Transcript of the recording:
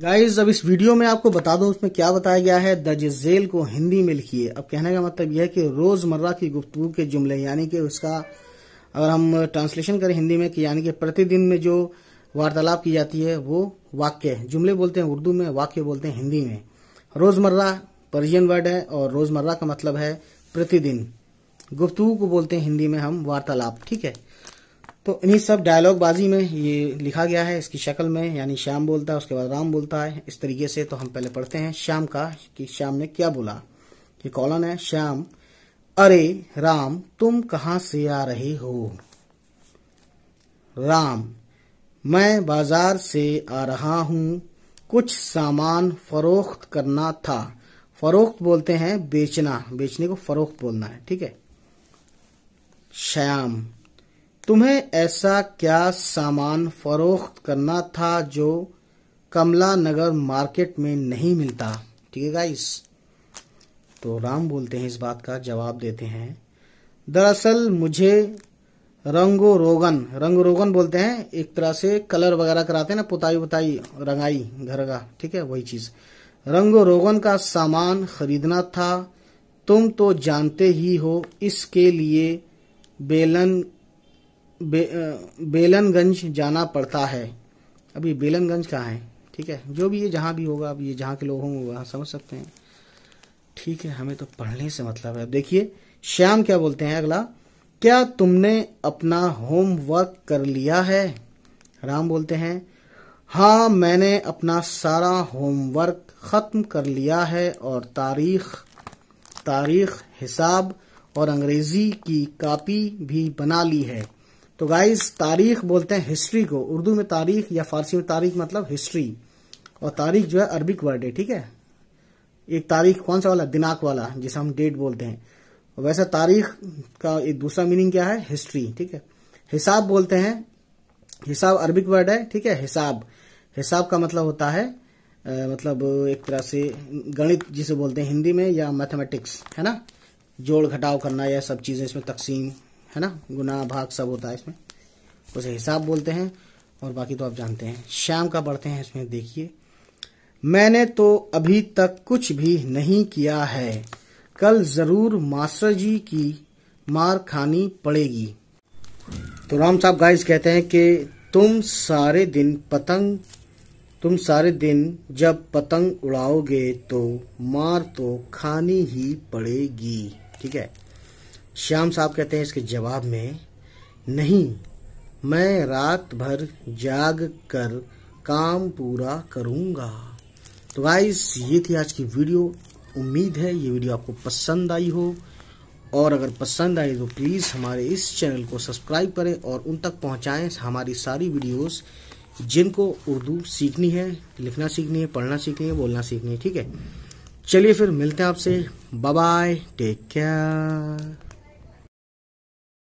Guys अब इस video में आपको बता दो उसमें क्या बताया गया है। दर्ज झेल को हिंदी में लिखिए। अब कहने का मतलब यह है कि रोजमर्रा की गुफ्तगू के जुमले, यानी कि उसका अगर हम ट्रांसलेशन करें हिंदी में कि यानी कि प्रतिदिन में जो वार्तालाप की जाती है वो वाक्य, जुमले बोलते हैं उर्दू में, वाक्य बोलते हैं हिंदी में। रोजमर्रा पर्शियन वर्ड है और रोजमर्रा का मतलब है प्रतिदिन। गुफ्तगू को बोलते हैं हिंदी में हम वार्तालाप, ठीक है। तो इन्हीं सब डायलॉग बाजी में ये लिखा गया है इसकी शक्ल में, यानी श्याम बोलता है उसके बाद राम बोलता है इस तरीके से। तो हम पहले पढ़ते हैं श्याम का कि श्याम ने क्या बोला। ये कॉलन है श्याम, अरे राम तुम कहाँ से आ रहे हो। राम, मैं बाजार से आ रहा हूँ, कुछ सामान फरोख्त करना था। फरोख्त बोलते हैं बेचना, बेचने को फरोख्त बोलना है, ठीक है। श्याम, तुम्हें ऐसा क्या सामान फरोख्त करना था जो कमला नगर मार्केट में नहीं मिलता, ठीक है गाइस। तो राम बोलते हैं इस बात का जवाब देते हैं, दरअसल मुझे रंगो रोगन, रंग रोगन बोलते हैं एक तरह से कलर वगैरह कराते हैं ना, पुताई पुताई रंगाई घर का, ठीक है वही चीज। रंगो रोगन का सामान खरीदना था, तुम तो जानते ही हो इसके लिए बेलनगंज जाना पड़ता है। अब ये बेलनगंज कहाँ है, ठीक है, जो भी ये जहाँ भी होगा, अब ये जहाँ के लोग होंगे वहाँ समझ सकते हैं, ठीक है, हमें तो पढ़ने से मतलब है। देखिए श्याम क्या बोलते हैं अगला, क्या तुमने अपना होमवर्क कर लिया है। राम बोलते हैं, हाँ मैंने अपना सारा होमवर्क खत्म कर लिया है और तारीख हिसाब और अंग्रेजी की कॉपी भी बना ली है। तो गाइज तारीख बोलते हैं हिस्ट्री को, उर्दू में तारीख या फारसी में तारीख मतलब हिस्ट्री, और तारीख जो है अरबिक वर्ड है, ठीक है। एक तारीख कौन सा वाला, दिनांक वाला जिसे हम डेट बोलते हैं, और वैसे तारीख का एक दूसरा मीनिंग क्या है, हिस्ट्री, ठीक है। हिसाब बोलते हैं, हिसाब अरबिक वर्ड है, ठीक है। हिसाब का मतलब होता है मतलब एक तरह से गणित जिसे बोलते हैं हिंदी में, या मैथमेटिक्स है ना, जोड़ घटाव करना या सब चीजें, इसमें तकसीम है ना, गुना भाग सब होता है इसमें, उसे हिसाब बोलते हैं। और बाकी तो आप जानते हैं। श्याम का बढ़ते हैं इसमें, देखिए मैंने तो अभी तक कुछ भी नहीं किया है, कल जरूर मास्टर जी की मार खानी पड़ेगी। तो राम साहब गाइस कहते हैं कि तुम सारे दिन जब पतंग उड़ाओगे तो मार तो खानी ही पड़ेगी, ठीक है। श्याम साहब कहते हैं इसके जवाब में, नहीं मैं रात भर जाग कर काम पूरा करूंगा। तो गाइस ये थी आज की वीडियो, उम्मीद है ये वीडियो आपको पसंद आई हो, और अगर पसंद आई तो प्लीज़ हमारे इस चैनल को सब्सक्राइब करें और उन तक पहुंचाएं हमारी सारी वीडियोस, जिनको उर्दू सीखनी है, लिखना सीखनी है, पढ़ना सीखनी है, बोलना सीखनी है, ठीक है। चलिए फिर मिलते हैं आपसे, बाय बाय, टेक केयर।